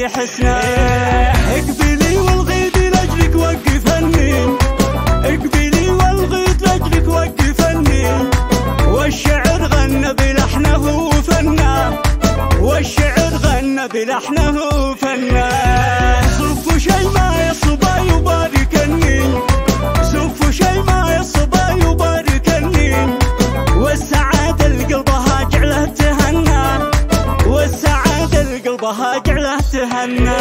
حياتي حسنة. اقبلي والغيد لاجلك وقف النيل، اقبلي والغيد لاجلك وقف النيل، والشعر غنى بلحنه وفنه، والشعر غنى بلحنه وفنه. صفوا شيماء يا صبا يبارك النيل، صفوا شيماء يا صبا يبارك النيل، والسعادة لقلبها جعله تهنى، والسعادة لقلبها جعله تهنى.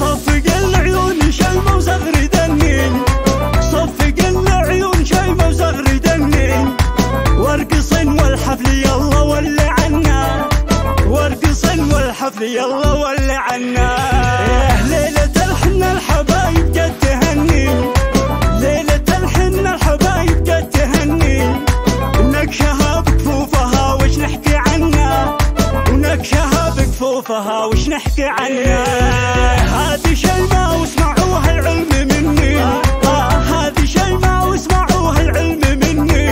صفق العيون شيماء وزغرد النيل، صفق العيون شيماء وزغرد النيل، وارقصن والحفل يلا ولي عنا، وارقصن والحفل يلا ولي عنا. ليلة الحنة الحبايب جد تهني، ليلة الحنة الحبايب جد تهني، نكشها بكفوفها وش نحكي عنا، ونكشها بكفوفها وش نحكي عنا. هذه شيماء واسمعوها العلم مني، هذه شيماء واسمعوها العلم مني،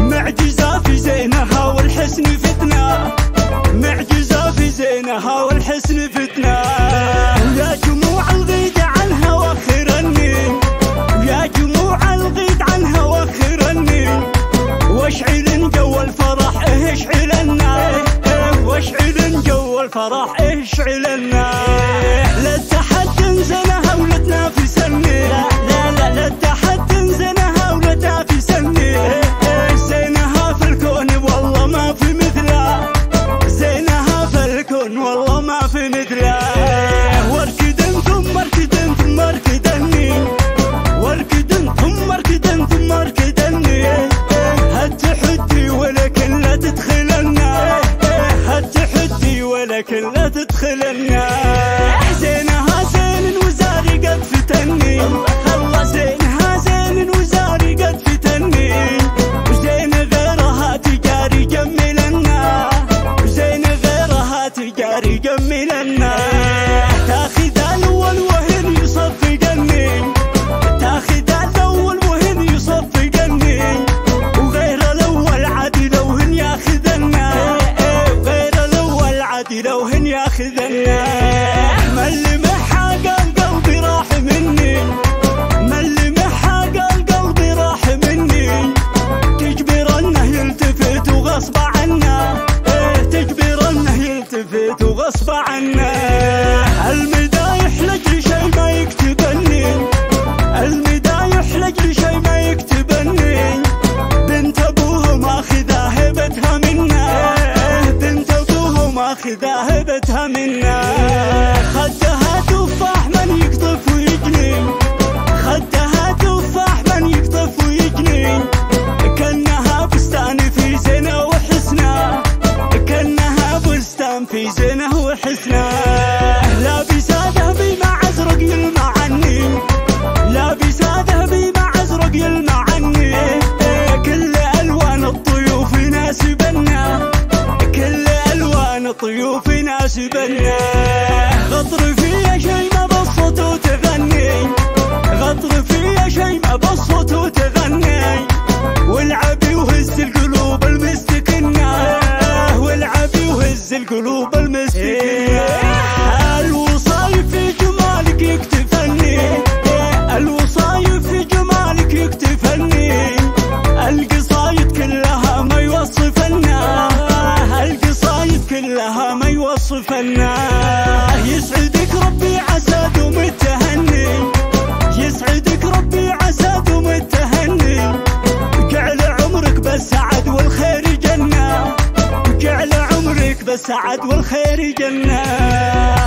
معجزة في زينها والحسن فتنة، معجزة في زينها والحسن فتنة. ويا جموع الغيد عنها وخرني، ويا جموع الغيد عنها وخرني، واشعلن جو الفرح اشعلنا، واشعلن جو الفرح اشعلنا. لا تحد زنها ولا تنافسني، لا لا لا تحد زنها ولا تنافسني، زينها في الكون والله ما في مثله، زينها في الكون والله ما في مثله. واركدن ثم اركدن ثم اركدني، واركدن ثم اركدن ثم اركدني، هالتحدي ولكن لا تدخلنا، هالتحدي ولكن لا تدخلنا. زينها زين وزاري قد فتني، الله زينها زين وزاري قد فتني، وزين غيرها تجاري جمي لنا، وزين غيرها تجاري جمي لنا. تاخذ الاول وهن يصفقني، تاخذ الاول وهن يصفقني، وغير الاول عادي لو هن ياخذنا، وغير الاول عادي لو هن ياخذنا. من لمحها قال قلبي راح مني، من لمحها قال قلبي راح مني، تجبرنه يلتفت وغصب عنا، تجبرنه يلتفت وغصب عنا. المدايح لجل شي ما يكتبني، المدايح لجل شي ما يكتبني، بنت ابوه ماخذه هبتها منا، بنت ابوه ماخذه هبتها منا. خدها تفاح من يقطف ويجني، خدها تفاح من يقطف ويجني، كأنها بستان في زينه وحسنه، كأنها بستان في زينه وحسنه. لابسه ذهبي مع ازرق يلمع عني، لابسه ذهبي مع ازرق يلمع عني، كل الوان الطيوف يناسبنا، كل الوان الطيوف يناسبنا. غطر فيها شيماء بالصوت وتغني، غطر فيها شيماء بالصوت وتغني، والعبي وهز القلوب المستكنة، والعبي وهز القلوب المستكنة. الوصايف في جمالك يكتفني، الوصايف في جمالك يكتفني، القصايد كلها ما يوصفنا، القصايد كلها ما يوصفنا. يسعدك ربي عسى دوم التهني، يسعدك ربي عسى دوم التهني، جعل عمرك بالسعد والخير جنة، جعل عمرك بالسعد والخير جنة.